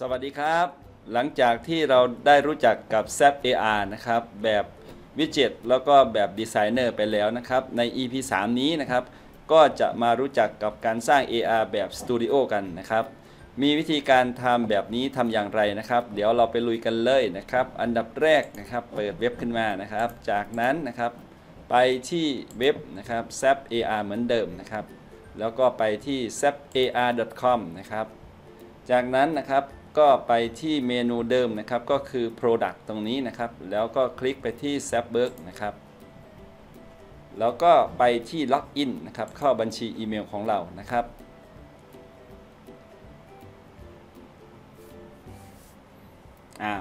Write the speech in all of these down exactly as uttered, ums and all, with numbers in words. สวัสดีครับหลังจากที่เราได้รู้จักกับ Zappar เอ อาร์ นะครับแบบวิดเจ็ตแล้วก็แบบดีไซเนอร์ไปแล้วนะครับใน อี พี สาม นี้นะครับก็จะมารู้จักกับการสร้าง เอ อาร์ แบบ Studio กันนะครับมีวิธีการทำแบบนี้ทำอย่างไรนะครับเดี๋ยวเราไปลุยกันเลยนะครับอันดับแรกนะครับเปิดเว็บขึ้นมานะครับจากนั้นนะครับไปที่เว็บนะครับ Zappar เอ อาร์ เหมือนเดิมนะครับแล้วก็ไปที่ zappar ดอท คอม นะครับจากนั้นนะครับก็ไปที่เมนูเดิมนะครับก็คือ Product ตรงนี้นะครับแล้วก็คลิกไปที่ Zappar นะครับแล้วก็ไปที่ Login นะครับเข้าบัญชีอีเมลของเรานะครับ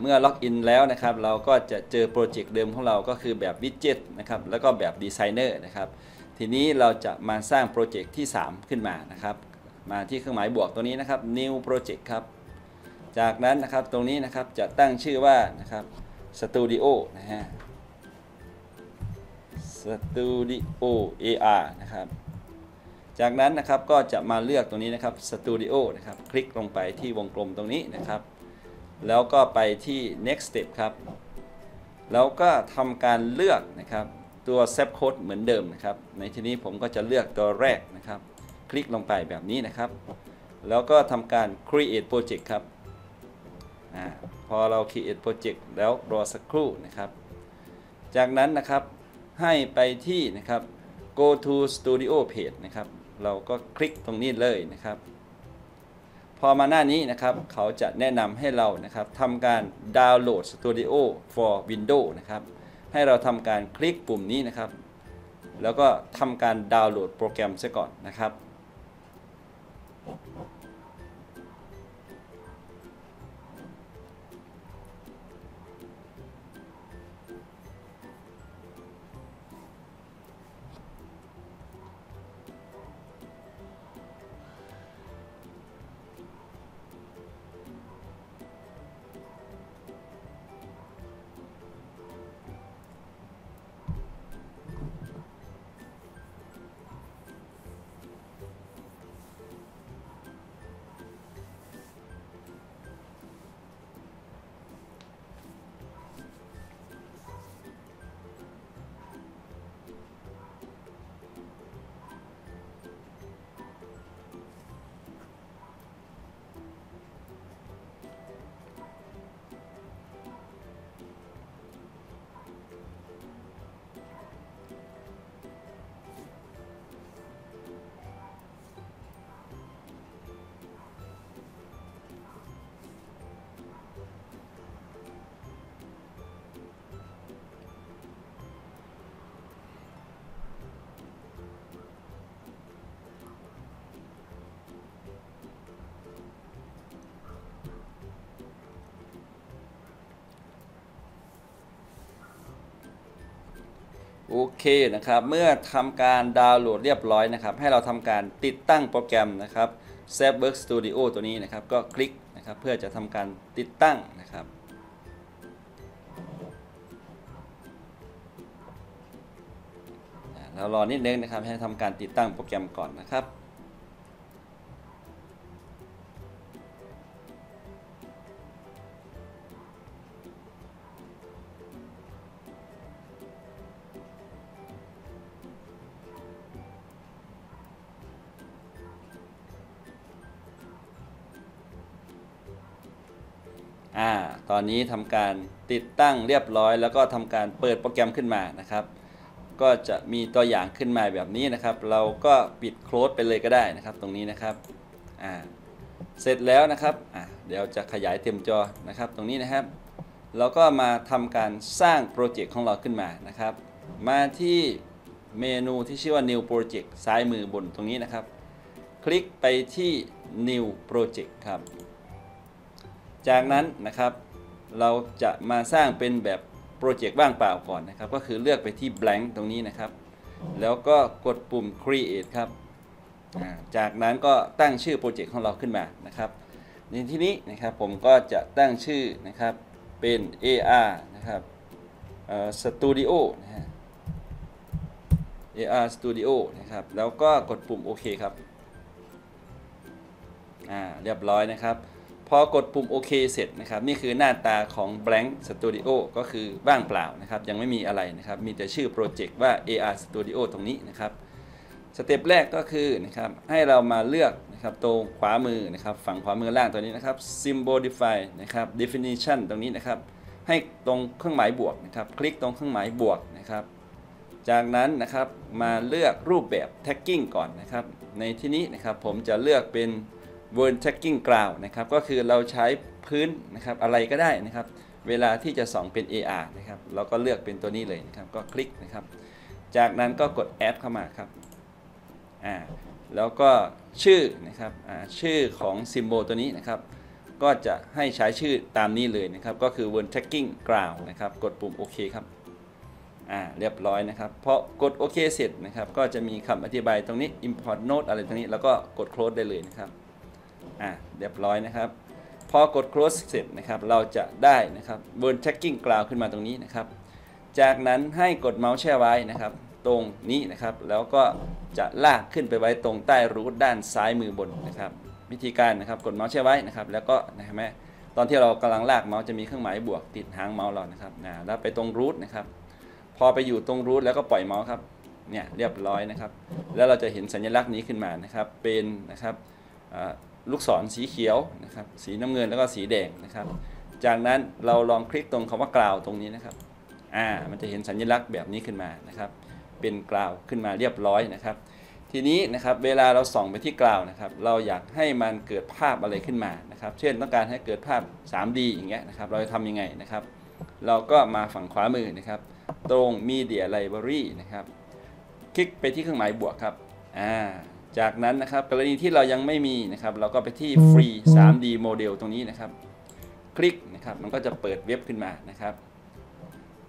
เมื่อล็อกอินแล้วนะครับเราก็จะเจอโปรเจกต์เดิมของเราก็คือแบบวิดเจ็ตนะครับแล้วก็แบบดีไซเนอร์นะครับทีนี้เราจะมาสร้างโปรเจกต์ที่สามขึ้นมานะครับมาที่เครื่องหมายบวกตัวนี้นะครับ New Project ครับจากนั้นนะครับตรงนี้นะครับจะตั้งชื่อว่านะครับ Studio นะฮะ Studio เอ อาร์ นะครับจากนั้นนะครับก็จะมาเลือกตรงนี้นะครับ Studio นะครับคลิกลงไปที่วงกลมตรงนี้นะครับแล้วก็ไปที่ next step ครับแล้วก็ทำการเลือกนะครับตัว Zappar Code เหมือนเดิมนะครับในที่นี้ผมก็จะเลือกตัวแรกนะครับคลิกลงไปแบบนี้นะครับแล้วก็ทำการ create project ครับอ่าพอเรา create project แล้วรอสักครู่นะครับจากนั้นนะครับให้ไปที่นะครับ go to studio page นะครับเราก็คลิกตรงนี้เลยนะครับพอมาหน้านี้นะครับเขาจะแนะนำให้เรานะครับทำการดาวน์โหลด Studio for Windows นะครับให้เราทำการคลิกปุ่มนี้นะครับแล้วก็ทำการดาวน์โหลดโปรแกรมซะก่อนนะครับโอเคนะครับเมื่อทำการดาวน์โหลดเรียบร้อยนะครับให้เราทำการติดตั้งโปรแกรมนะครับ Zappar Studio ตัวนี้นะครับก็คลิกนะครับเพื่อจะทำการติดตั้งนะครับเรารอนิดนึงนะครับให้ทำการติดตั้งโปรแกรมก่อนนะครับอ่าตอนนี้ทำการติดตั้งเรียบร้อยแล้วก็ทำการเปิดโปรแกรมขึ้นมานะครับก็จะมีตัวอย่างขึ้นมาแบบนี้นะครับเราก็ปิดโคลสไปเลยก็ได้นะครับตรงนี้นะครับอ่าเสร็จแล้วนะครับอ่าเดี๋ยวจะขยายเต็มจอนะครับตรงนี้นะครับเราก็มาทำการสร้างโปรเจกต์ของเราขึ้นมานะครับมาที่เมนูที่ชื่อว่า new project ซ้ายมือบนตรงนี้นะครับคลิกไปที่ new project ครับจากนั้นนะครับเราจะมาสร้างเป็นแบบโปรเจกต์ว่างเปล่าก่อนนะครับก็คือเลือกไปที่ blank ตรงนี้นะครับแล้วก็กดปุ่ม create ครับจากนั้นก็ตั้งชื่อโปรเจกต์ของเราขึ้นมานะครับในที่นี้นะครับผมก็จะตั้งชื่อนะครับเป็น เอ อาร์ นะครับเอ่อ Studio นะฮะ เอ อาร์ Studio นะครับแล้วก็กดปุ่มโอเคครับอ่าเรียบร้อยนะครับพ พอกดปุ่มโอเคเสร็จนะครับนี่คือหน้าตาของ Blank Studio ก็คือว่างเปล่านะครับยังไม่มีอะไรนะครับมีแต่ชื่อโปรเจกต์ว่า เอ อาร์ Studio ตรงนี้นะครับสเต็ปแรกก็คือนะครับให้เรามาเลือกนะครับตรงขวามือนะครับฝั่งขวามือล่างตัวนี้นะครับ Symbolify นะครับ Definition ตรงนี้นะครับให้ตรงเครื่องหมายบวกนะครับคลิกตรงเครื่องหมายบวกนะครับจากนั้นนะครับมาเลือกรูปแบบ Tagging ก่อนนะครับในที่นี้นะครับผมจะเลือกเป็น World Tracking Ground นะครับก็คือเราใช้พื้นนะครับอะไรก็ได้นะครับเวลาที่จะส่องเป็น เอ อาร์ นะครับเราก็เลือกเป็นตัวนี้เลยนะครับก็คลิกนะครับจากนั้นก็กด Add เข้ามาครับอ่าแล้วก็ชื่อนะครับอ่าชื่อของซิมโบลตัวนี้นะครับก็จะให้ใช้ชื่อตามนี้เลยนะครับก็คือ World Tracking Ground นะครับกดปุ่มโอเคครับอ่าเรียบร้อยนะครับพอกดโอเคเสร็จนะครับก็จะมีคำอธิบายตรงนี้ import note อะไรตรงนี้แล้วก็กด close ได้เลยนะครับอ่าเรียบร้อยนะครับพอกด close เสร็จนะครับเราจะได้นะครับ World Tracking Ground ขึ้นมาตรงนี้นะครับจากนั้นให้กดเมาส์แช่ไว้นะครับตรงนี้นะครับแล้วก็จะลากขึ้นไปไว้ตรงใต้รูทด้านซ้ายมือบนนะครับวิธีการนะครับกดเมาส์แช่ไว้นะครับแล้วก็นะฮะแม่ตอนที่เรากำลังลากเมาส์จะมีเครื่องหมายบวกติดหางเมาส์เรานะครับนะแล้วไปตรงรูทนะครับพอไปอยู่ตรงรูทแล้วก็ปล่อยเมาส์ครับเนี่ยเรียบร้อยนะครับแล้วเราจะเห็นสัญลักษณ์นี้ขึ้นมานะครับเป็นนะครับลูกศรสีเขียวนะครับสีน้ำเงินแล้วก็สีแดงนะครับจากนั้นเราลองคลิกตรงคำว่ากราวตรงนี้นะครับอ่ามันจะเห็นสัญลักษณ์แบบนี้ขึ้นมานะครับเป็นกราวขึ้นมาเรียบร้อยนะครับทีนี้นะครับเวลาเราส่องไปที่กราวนะครับเราอยากให้มันเกิดภาพอะไรขึ้นมานะครับเช่นต้องการให้เกิดภาพ สามดี อย่างเงี้ยนะครับเราจะทำยังไงนะครับเราก็มาฝั่งขวามือนะครับตรง Media Library นะครับคลิกไปที่เครื่องหมายบวกครับอ่าจากนั้นนะครับกรณีที่เรายังไม่มีนะครับเราก็ไปที่ Free สามดี Model ตรงนี้นะครับคลิกนะครับมันก็จะเปิดเว็บขึ้นมานะครับ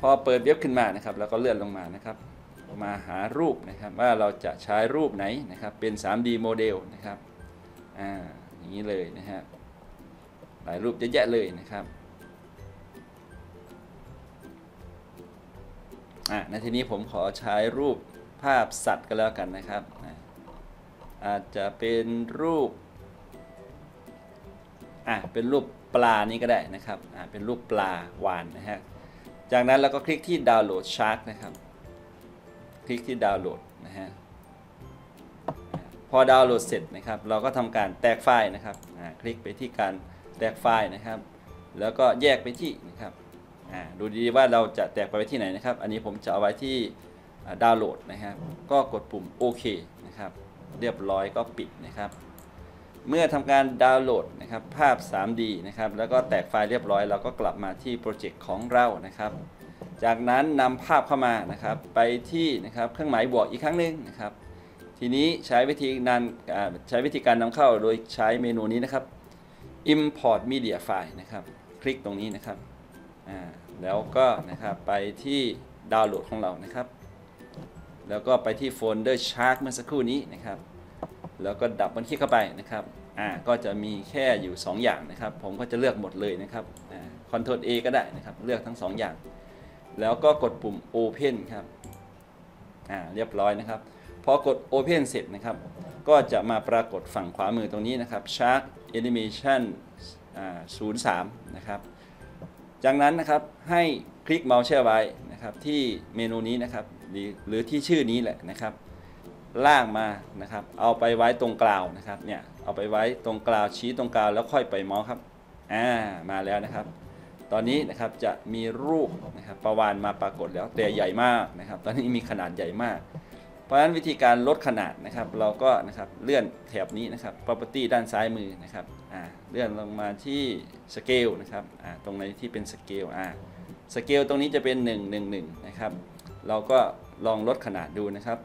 พอเปิดเว็บขึ้นมานะครับแล้วก็เลื่อนลงมานะครับมาหารูปนะครับว่าเราจะใช้รูปไหนนะครับเป็น สามดี โมเดลนะครับอ่าอย่างนี้เลยนะฮะหลายรูปเยอะแยะเลยนะครับอ่าในทีนี้ผมขอใช้รูปภาพสัตว์ก็แล้วกันนะครับอาจจะเป็นรูปอ่าเป็นรูปปลานี้ก็ได้นะครับอ่าเป็นรูปปลาวาฬนะฮะจากนั้นเราก็คลิกที่ดาวน์โหลด Shark นะครับคลิกที่ดาวน์โหลดนะฮะพอดาวน์โหลดเสร็จนะครับเราก็ทำการแตกไฟล์นะครับคลิกไปที่การแตกไฟล์นะครับแล้วก็แยกไปที่นะครับดูดีว่าเราจะแตกไปที่ไหนนะครับอันนี้ผมจะเอาไว้ที่ดาวน์โหลดนะครับก็กดปุ่มโอเคนะครับเรียบร้อยก็ปิดนะครับเมื่อทำการดาวน์โหลดนะครับภาพ สามดี นะครับแล้วก็แตกไฟล์เรียบร้อยเราก็กลับมาที่โปรเจกต์ของเรานะครับจากนั้นนำภาพเข้ามานะครับไปที่นะครับเครื่องหมายบวกอีกครั้งหนึ่งนะครับทีนี้ใช้วิธีนั้นใช้วิธีการนำเข้าโดยใช้เมนูนี้นะครับ import media file นะครับคลิกตรงนี้นะครับแล้วก็นะครับไปที่ดาวน์โหลดของเรานะครับแล้วก็ไปที่โฟลเดอร์ Shark เมื่อสักครู่นี้นะครับแล้วก็ดับมันคลิกเข้าไปนะครับก็จะมีแค่อยู่สองอย่างนะครับผมก็จะเลือกหมดเลยนะครับ Ctrl A ก็ได้นะครับเลือกทั้งสองอย่างแล้วก็กดปุ่ม Open ครับอ่าเรียบร้อยนะครับพอกด Open เสร็จนะครับก็จะมาปรากฏฝั่งขวามือตรงนี้นะครับ Shark Animation ศูนย์สาม นะครับจากนั้นนะครับให้คลิกเมาส์แช่ไว้นะครับที่เมนูนี้นะครับหรือที่ชื่อนี้แหละนะครับลากมานะครับเอาไปไว้ตรงกราวนะครับเนี่ยเอาไปไว้ตรงกราวชี้ตรงกราวแล้วค่อยไปเมาส์ครับอ่ามาแล้วนะครับตอนนี้นะครับจะมีรูปนะครับปลาวาฬมาปรากฏแล้วแต่ใหญ่มากนะครับตอนนี้มีขนาดใหญ่มากเพราะฉะนั้นวิธีการลดขนาดนะครับเราก็นะครับเลื่อนแถบนี้นะครับ property ด้านซ้ายมือนะครับอ่าเลื่อนลงมาที่ scale นะครับอ่าตรงไหนที่เป็น scale อ่า scale ตรงนี้จะเป็นหนึ่งร้อยสิบเอ็ดนะครับเราก็ลองลดขนาดดูนะครับ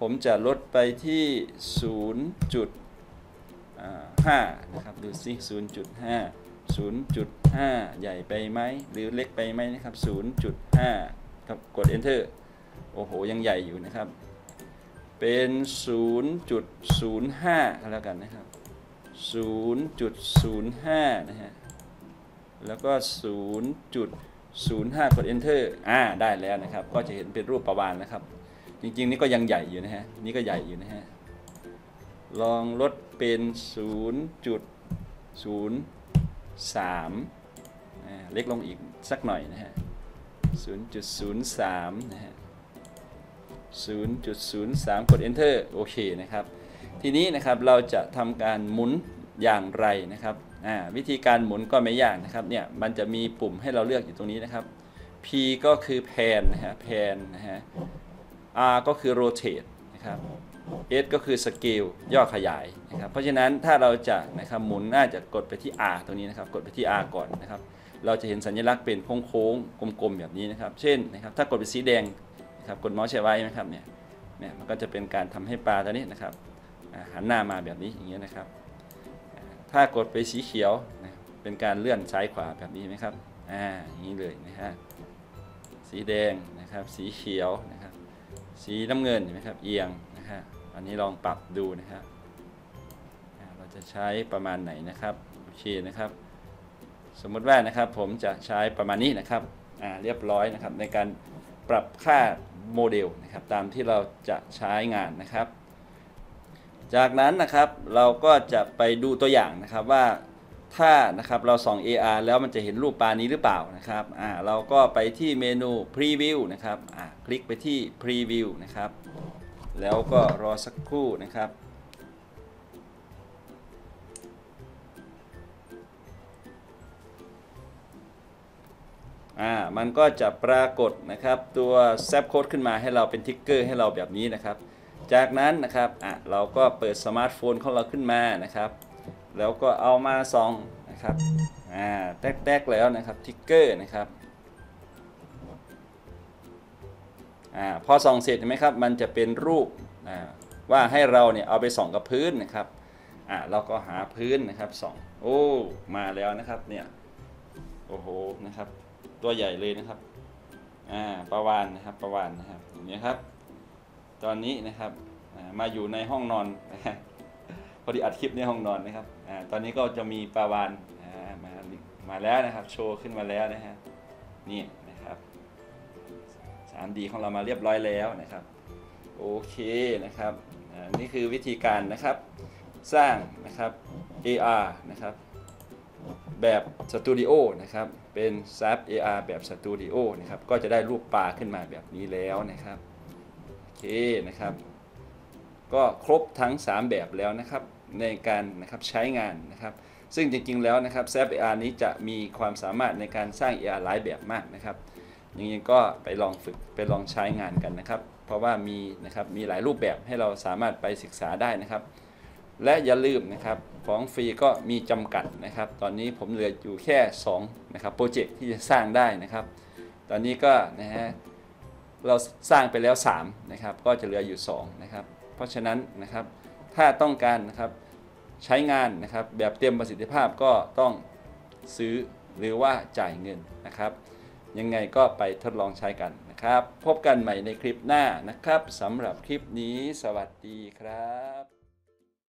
ผมจะลดไปที่ ศูนย์จุดห้า นะครับดูสิ ศูนย์จุดห้าศูนย์จุดห้า ใหญ่ไปไหมหรือเล็กไปไหมนะครับ ศูนย์จุดห้า ครับกด Enter โอ้โหยังใหญ่อยู่นะครับเป็น ศูนย์จุดศูนย์ห้า แล้วกันนะครับ ศูนย์จุดศูนย์ห้า นะฮะแล้วก็ ศูนย์จุดศูนย์ห้า กด Enter อ่าได้แล้วนะครับก็จะเห็นเป็นรูปปลาวาฬนะครับจริงๆนี่ก็ยังใหญ่อยู่นะฮะนี่ก็ใหญ่อยู่นะฮะลองลดเป็น ศูนย์จุดศูนย์ สามเล็กลงอีกสักหน่อยนะฮะ ศูนย์จุดศูนย์สาม นะฮะ ศูนย์จุดศูนย์สาม กด Enter โอเคนะครับทีนี้นะครับเราจะทำการหมุนอย่างไรนะครับวิธีการหมุนก็ไม่ยากนะครับเนี่ยมันจะมีปุ่มให้เราเลือกอยู่ตรงนี้นะครับ P ก็คือแพนนะฮะแพนนะฮะ R ก็คือ rotate นะครับ S ก็คือ scale ย่อขยายนะครับเพราะฉะนั้นถ้าเราจะนะครับหมุนน่าจะกดไปที่ R ตรงนี้นะครับกดไปที่ R ก่อนนะครับเราจะเห็นสัญลักษณ์เป็นโค้งๆกลมๆแบบนี้นะครับเช่นนะครับถ้ากดไปสีแดงนะครับกดเมาส์ใช้ไว้นะครับเนี่ยเนี่ยมันก็จะเป็นการทำให้ปลาตัวนี้นะครับหันหน้ามาแบบนี้อย่างเงี้ยนะครับถ้ากดไปสีเขียวนะเป็นการเลื่อนซ้ายขวาแบบนี้ไหมครับอ่าอย่างนี้เลยนะฮะสีแดงนะครับสีเขียวนะครับสีน้ำเงินเห็นไหมครับเอียงนะฮะอันนี้ลองปรับดูนะครับเราจะใช้ประมาณไหนนะครับโอเคนะครับสมมติว่านะครับผมจะใช้ประมาณนี้นะครับอ่าเรียบร้อยนะครับในการปรับค่าโมเดลนะครับตามที่เราจะใช้งานนะครับจากนั้นนะครับเราก็จะไปดูตัวอย่างนะครับว่าถ้านะครับเราส่อง เอ อาร์ แล้วมันจะเห็นรูปปลานี้หรือเปล่านะครับอ่าเราก็ไปที่เมนู Preview นะครับอ่าคลิกไปที่ Preview นะครับแล้วก็รอสักครู่นะครับอ่ามันก็จะปรากฏนะครับตัวแซปโค้ดขึ้นมาให้เราเป็นทิกเกอร์ให้เราแบบนี้นะครับจากนั้นนะครับอ่ะเราก็เปิดสมาร์ทโฟนของเราขึ้นมานะครับแล้วก็เอามาส่องนะครับอ่าแตกๆแล้วนะครับทิกเกอร์นะครับอ่าพอส่องเสร็จเห็นไหมครับมันจะเป็นรูปอ่าว่าให้เราเนี่ยเอาไปส่องกับพื้นนะครับอ่าเราก็หาพื้นนะครับส่องโอ้มาแล้วนะครับเนี่ยโอ้โหนะครับตัวใหญ่เลยนะครับอ่าปลาวาฬนะครับปลาวาฬนะครับอย่างนี้ครับตอนนี้นะครับมาอยู่ในห้องนอนพอดีอัดคลิปในห้องนอนนะครับตอนนี้ก็จะมีปลาวาฬมามาแล้วนะครับโชว์ขึ้นมาแล้วนะฮะนี่นะครับ สามดี ของเรามาเรียบร้อยแล้วนะครับโอเคนะครับนี่คือวิธีการนะครับสร้างนะครับ เอ อาร์ นะครับแบบสตูดิโอนะครับเป็น Zapp เอ อาร์ แบบสตูดิโอนะครับก็จะได้รูปปลาขึ้นมาแบบนี้แล้วนะครับโอเคนะครับก็ครบทั้งสามแบบแล้วนะครับในการนะครับใช้งานนะครับซึ่งจริงๆแล้วนะครับ Zapp เอ อาร์ นี้จะมีความสามารถในการสร้าง เอ อาร์ หลายแบบมากนะครับอย่างนี้ก็ไปลองฝึกไปลองใช้งานกันนะครับเพราะว่ามีนะครับมีหลายรูปแบบให้เราสามารถไปศึกษาได้นะครับและอย่าลืมนะครับของฟรีก็มีจำกัดนะครับตอนนี้ผมเหลืออยู่แค่สองนะครับโปรเจกต์ที่จะสร้างได้นะครับตอนนี้ก็นะฮะเราสร้างไปแล้วสามนะครับก็จะเหลืออยู่สองนะครับเพราะฉะนั้นนะครับถ้าต้องการนะครับใช้งานนะครับแบบเต็มประสิทธิภาพก็ต้องซื้อหรือว่าจ่ายเงินนะครับยังไงก็ไปทดลองใช้กันนะครับพบกันใหม่ในคลิปหน้านะครับสำหรับคลิปนี้สวัสดีครับ